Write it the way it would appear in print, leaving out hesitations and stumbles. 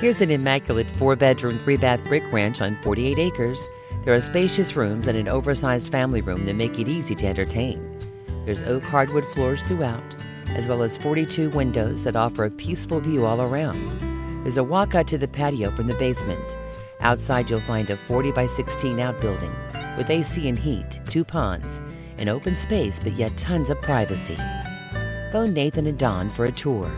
Here's an immaculate 4-bedroom, 3-bath brick ranch on 48 acres. There are spacious rooms and an oversized family room that make it easy to entertain. There's oak hardwood floors throughout, as well as 42 windows that offer a peaceful view all around. There's a walkout to the patio from the basement. Outside you'll find a 40-by-16 outbuilding with AC and heat, 2 ponds, an open space but yet tons of privacy. Phone Nathan and Don for a tour.